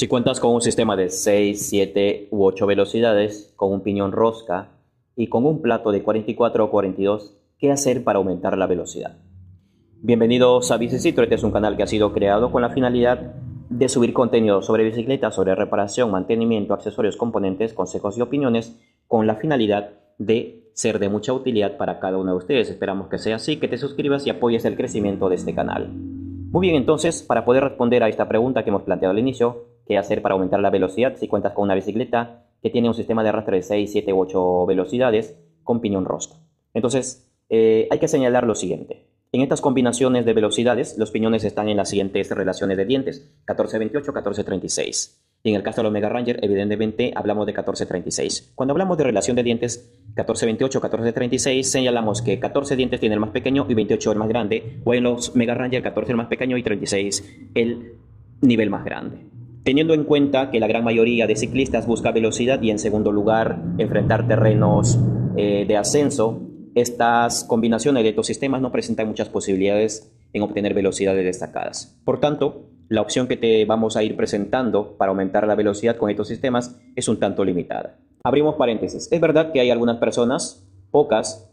Si cuentas con un sistema de 6, 7 u 8 velocidades, con un piñón rosca y con un plato de 44 o 42, ¿qué hacer para aumentar la velocidad? Bienvenidos a Bicizitro, este es un canal que ha sido creado con la finalidad de subir contenido sobre bicicletas, sobre reparación, mantenimiento, accesorios, componentes, consejos y opiniones, con la finalidad de ser de mucha utilidad para cada uno de ustedes. Esperamos que sea así, que te suscribas y apoyes el crecimiento de este canal. Muy bien, entonces, para poder responder a esta pregunta que hemos planteado al inicio, ¿qué hacer para aumentar la velocidad si cuentas con una bicicleta que tiene un sistema de arrastre de 6, 7 u 8 velocidades con piñón rosca? Entonces, hay que señalar lo siguiente. En estas combinaciones de velocidades, los piñones están en las siguientes relaciones de dientes, 14-28, 14-36. Y en el caso de los Mega Ranger, evidentemente, hablamos de 14-36. Cuando hablamos de relación de dientes 14-28, 14-36, señalamos que 14 dientes tiene el más pequeño y 28 el más grande, o en los Mega Ranger, 14 el más pequeño y 36 el nivel más grande. Teniendo en cuenta que la gran mayoría de ciclistas busca velocidad y, en segundo lugar, enfrentar terrenos de ascenso, estas combinaciones de estos sistemas no presentan muchas posibilidades en obtener velocidades destacadas. Por tanto, la opción que te vamos a ir presentando para aumentar la velocidad con estos sistemas es un tanto limitada. Abrimos paréntesis. Es verdad que hay algunas personas, pocas,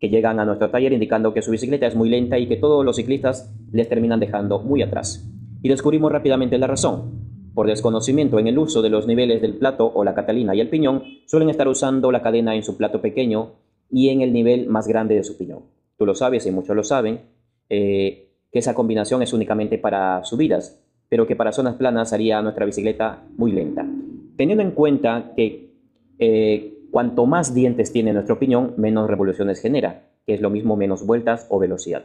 que llegan a nuestro taller indicando que su bicicleta es muy lenta y que todos los ciclistas les terminan dejando muy atrás. Y descubrimos rápidamente la razón. Por desconocimiento en el uso de los niveles del plato o la catalina y el piñón, suelen estar usando la cadena en su plato pequeño y en el nivel más grande de su piñón. Tú lo sabes y muchos lo saben, que esa combinación es únicamente para subidas, pero que para zonas planas haría nuestra bicicleta muy lenta. Teniendo en cuenta que cuanto más dientes tiene nuestro piñón, menos revoluciones genera, que es lo mismo menos vueltas o velocidad.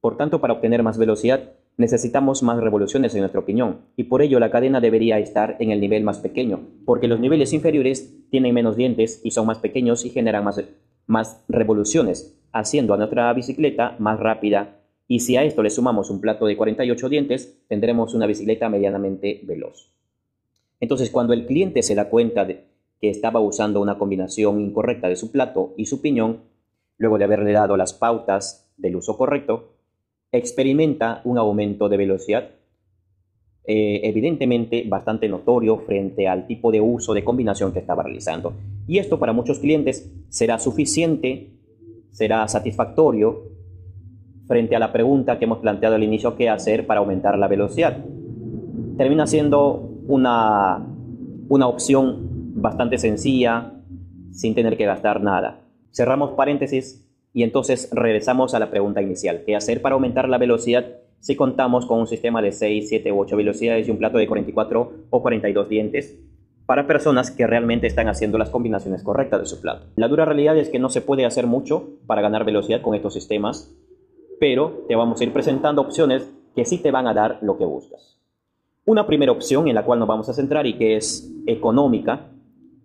Por tanto, para obtener más velocidad, necesitamos más revoluciones en nuestro piñón, y por ello la cadena debería estar en el nivel más pequeño, porque los niveles inferiores tienen menos dientes y son más pequeños y generan más revoluciones, haciendo a nuestra bicicleta más rápida, y si a esto le sumamos un plato de 48 dientes, tendremos una bicicleta medianamente veloz. Entonces, cuando el cliente se da cuenta de que estaba usando una combinación incorrecta de su plato y su piñón, luego de haberle dado las pautas del uso correcto, experimenta un aumento de velocidad, evidentemente bastante notorio frente al tipo de uso de combinación que estaba realizando. Y esto para muchos clientes será suficiente, será satisfactorio frente a la pregunta que hemos planteado al inicio, ¿qué hacer para aumentar la velocidad? Termina siendo una opción bastante sencilla, sin tener que gastar nada. Cerramos paréntesis y entonces regresamos a la pregunta inicial, ¿qué hacer para aumentar la velocidad si contamos con un sistema de 6, 7 u 8 velocidades y un plato de 44 o 42 dientes? Para personas que realmente están haciendo las combinaciones correctas de su plato. La dura realidad es que no se puede hacer mucho para ganar velocidad con estos sistemas, pero te vamos a ir presentando opciones que sí te van a dar lo que buscas. Una primera opción en la cual nos vamos a centrar y que es económica,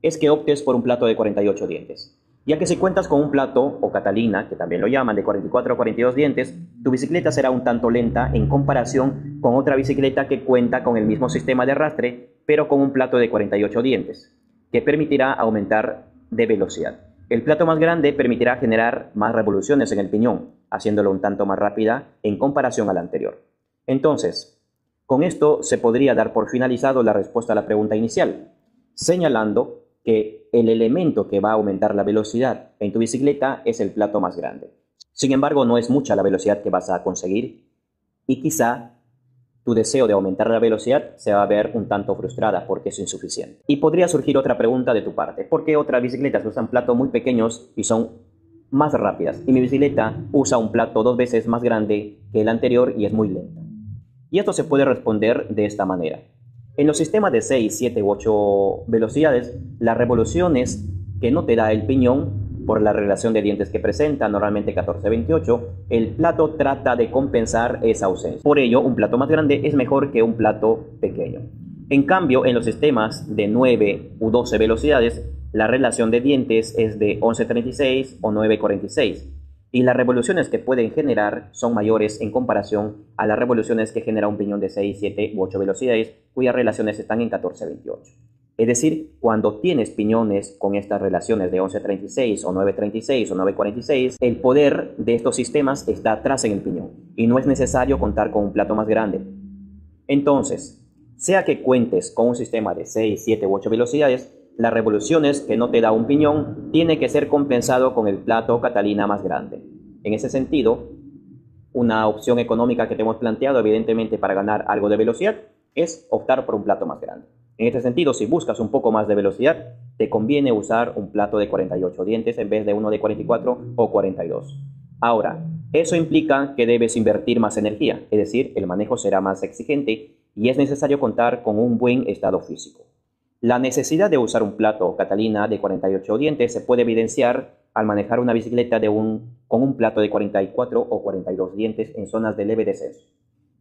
es que optes por un plato de 48 dientes. Ya que si cuentas con un plato o catalina, que también lo llaman, de 44 o 42 dientes, tu bicicleta será un tanto lenta en comparación con otra bicicleta que cuenta con el mismo sistema de arrastre, pero con un plato de 48 dientes, que permitirá aumentar de velocidad. El plato más grande permitirá generar más revoluciones en el piñón, haciéndolo un tanto más rápida en comparación a la anterior. Entonces, con esto se podría dar por finalizado la respuesta a la pregunta inicial, señalando que el elemento que va a aumentar la velocidad en tu bicicleta es el plato más grande. Sin embargo, no es mucha la velocidad que vas a conseguir y quizá tu deseo de aumentar la velocidad se va a ver un tanto frustrada porque es insuficiente. Y podría surgir otra pregunta de tu parte. ¿Por qué otras bicicletas usan platos muy pequeños y son más rápidas? Y mi bicicleta usa un plato 2 veces más grande que el anterior y es muy lenta. Y esto se puede responder de esta manera. En los sistemas de 6, 7 u 8 velocidades, las revoluciones que no te da el piñón por la relación de dientes que presenta, normalmente 14-28, el plato trata de compensar esa ausencia. Por ello, un plato más grande es mejor que un plato pequeño. En cambio, en los sistemas de 9 u 12 velocidades, la relación de dientes es de 11-36 o 9-46. Y las revoluciones que pueden generar son mayores en comparación a las revoluciones que genera un piñón de 6, 7 u 8 velocidades, cuyas relaciones están en 14, 28. Es decir, cuando tienes piñones con estas relaciones de 11, 36 o 9, 36 o 9, 46, el poder de estos sistemas está atrás en el piñón y no es necesario contar con un plato más grande. Entonces, Sea que cuentes con un sistema de 6, 7 u 8 velocidades, las revoluciones que no te da un piñón tiene que ser compensado con el plato Catalina más grande. En ese sentido, una opción económica que te hemos planteado, evidentemente para ganar algo de velocidad, es optar por un plato más grande. En este sentido, si buscas un poco más de velocidad, te conviene usar un plato de 48 dientes en vez de uno de 44 o 42. Ahora, eso implica que debes invertir más energía, es decir, el manejo será más exigente y es necesario contar con un buen estado físico. La necesidad de usar un plato Catalina de 48 dientes se puede evidenciar al manejar una bicicleta con un plato de 44 o 42 dientes en zonas de leve descenso.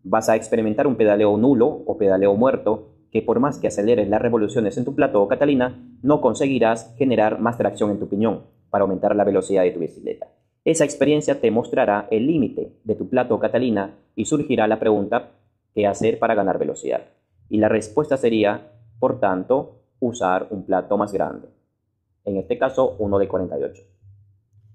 Vas a experimentar un pedaleo nulo o pedaleo muerto que por más que aceleres las revoluciones en tu plato o Catalina, no conseguirás generar más tracción en tu piñón para aumentar la velocidad de tu bicicleta. Esa experiencia te mostrará el límite de tu plato o Catalina y surgirá la pregunta, ¿qué hacer para ganar velocidad? Y la respuesta sería, por tanto, usar un plato más grande. En este caso, uno de 48,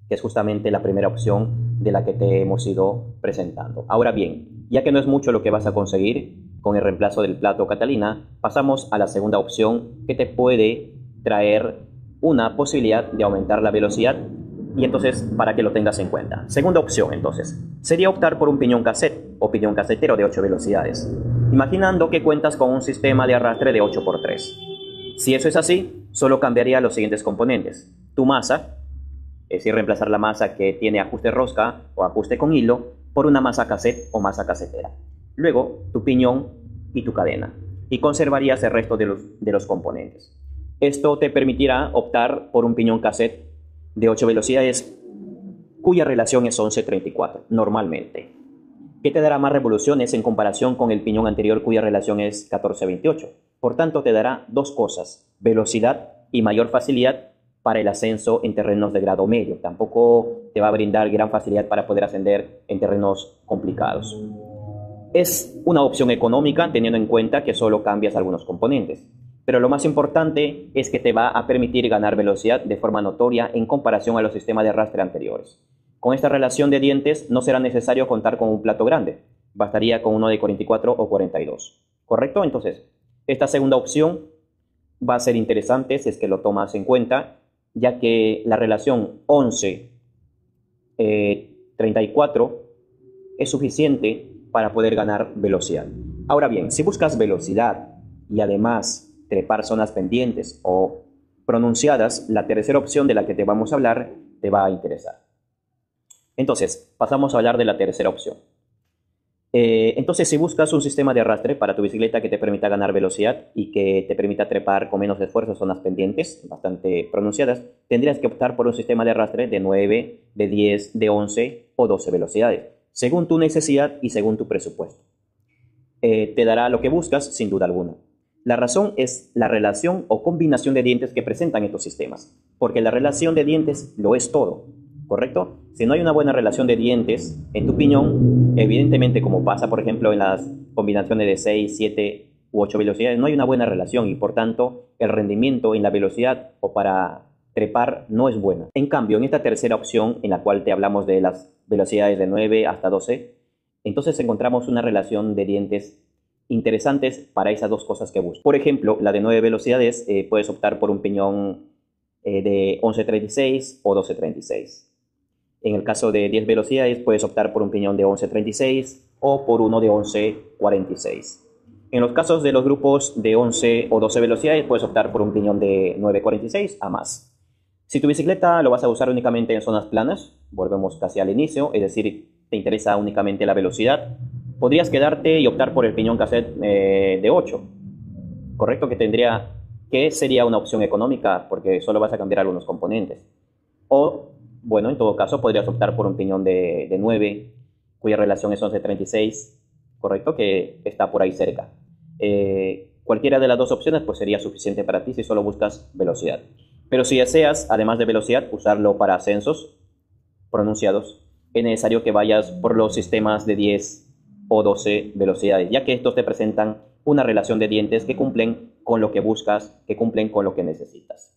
que es justamente la primera opción de la que te hemos ido presentando. Ahora bien, ya que no es mucho lo que vas a conseguir con el reemplazo del plato Catalina, pasamos a la segunda opción que te puede traer una posibilidad de aumentar la velocidad y entonces para que lo tengas en cuenta. Segunda opción entonces, sería optar por un piñón cassette o piñón casetero de 8 velocidades, imaginando que cuentas con un sistema de arrastre de 8×3. Si eso es así, solo cambiaría los siguientes componentes. Tu masa, es decir, reemplazar la masa que tiene ajuste rosca o ajuste con hilo por una masa cassette o masa casetera. Luego, tu piñón y tu cadena, y conservarías el resto de los componentes. Esto te permitirá optar por un piñón cassette de 8 velocidades, cuya relación es 11:34, normalmente, que te dará más revoluciones en comparación con el piñón anterior, cuya relación es 14:28. Por tanto, te dará dos cosas, velocidad y mayor facilidad para el ascenso en terrenos de grado medio. Tampoco te va a brindar gran facilidad para poder ascender en terrenos complicados. Es una opción económica teniendo en cuenta que solo cambias algunos componentes, pero lo más importante es que te va a permitir ganar velocidad de forma notoria en comparación a los sistemas de arrastre anteriores. Con esta relación de dientes no será necesario contar con un plato grande, bastaría con uno de 44 o 42, ¿correcto? Entonces, esta segunda opción va a ser interesante si es que lo tomas en cuenta, ya que la relación 11:34 es suficiente para poder ganar velocidad. Ahora bien, si buscas velocidad y además trepar zonas pendientes o pronunciadas, la tercera opción de la que te vamos a hablar te va a interesar. Entonces, pasamos a hablar de la tercera opción. Entonces, si buscas un sistema de arrastre para tu bicicleta que te permita ganar velocidad y que te permita trepar con menos esfuerzo zonas pendientes bastante pronunciadas, tendrías que optar por un sistema de arrastre de 9, de 10, de 11 o 12 velocidades, según tu necesidad y según tu presupuesto. Te dará lo que buscas, sin duda alguna. La razón es la relación o combinación de dientes que presentan estos sistemas, porque la relación de dientes lo es todo, ¿correcto? Si no hay una buena relación de dientes en tu piñón, evidentemente, como pasa, por ejemplo, en las combinaciones de 6, 7 u 8 velocidades, no hay una buena relación y, por tanto, el rendimiento en la velocidad o para trepar no es buena. En cambio, en esta tercera opción, en la cual te hablamos de las velocidades de 9 hasta 12, entonces encontramos una relación de dientes interesantes para esas dos cosas que buscas. Por ejemplo, la de 9 velocidades, puedes optar por un piñón de 11:36 o 12:36. En el caso de 10 velocidades, puedes optar por un piñón de 11:36 o por uno de 11:46. En los casos de los grupos de 11 o 12 velocidades, puedes optar por un piñón de 9:46 a más. Si tu bicicleta lo vas a usar únicamente en zonas planas, volvemos casi al inicio, es decir, te interesa únicamente la velocidad, podrías quedarte y optar por el piñón cassette de 8, ¿correcto? Que sería una opción económica porque solo vas a cambiar algunos componentes. O, bueno, en todo caso podrías optar por un piñón de 9, cuya relación es 11:36, ¿correcto? Que está por ahí cerca. Cualquiera de las dos opciones pues sería suficiente para ti si solo buscas velocidad. Pero si deseas, además de velocidad, usarlo para ascensos pronunciados, es necesario que vayas por los sistemas de 10 o 12 velocidades, ya que estos te presentan una relación de dientes que cumplen con lo que buscas, que cumplen con lo que necesitas.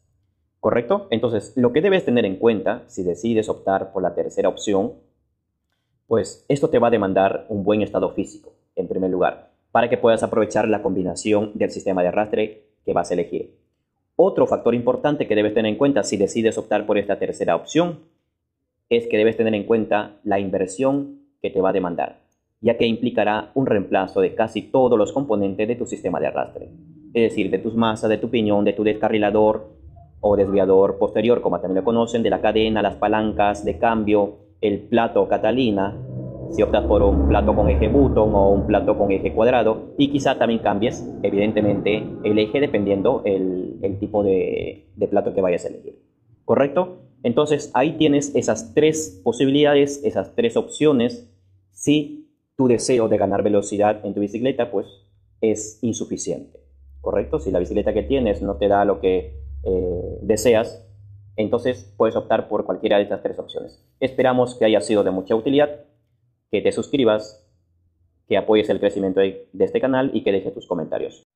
¿Correcto? Entonces, lo que debes tener en cuenta si decides optar por la tercera opción, pues esto te va a demandar un buen estado físico, en primer lugar. para que puedas aprovechar la combinación del sistema de arrastre que vas a elegir. Otro factor importante que debes tener en cuenta si decides optar por esta tercera opción es que debes tener en cuenta la inversión que te va a demandar, ya que implicará un reemplazo de casi todos los componentes de tu sistema de arrastre, es decir, de tus masas, de tu piñón, de tu descarrilador o desviador posterior, como también lo conocen, de la cadena, las palancas de cambio, el plato Catalina, si optas por un plato con eje button o un plato con eje cuadrado, y quizá también cambies, evidentemente, el eje dependiendo el tipo de plato que vayas a elegir, ¿correcto? Entonces, ahí tienes esas tres posibilidades, esas tres opciones, si tu deseo de ganar velocidad en tu bicicleta, pues, es insuficiente, ¿correcto? Si la bicicleta que tienes no te da lo que deseas, entonces puedes optar por cualquiera de estas tres opciones. Esperamos que haya sido de mucha utilidad, que te suscribas, que apoyes el crecimiento de este canal y que dejes tus comentarios.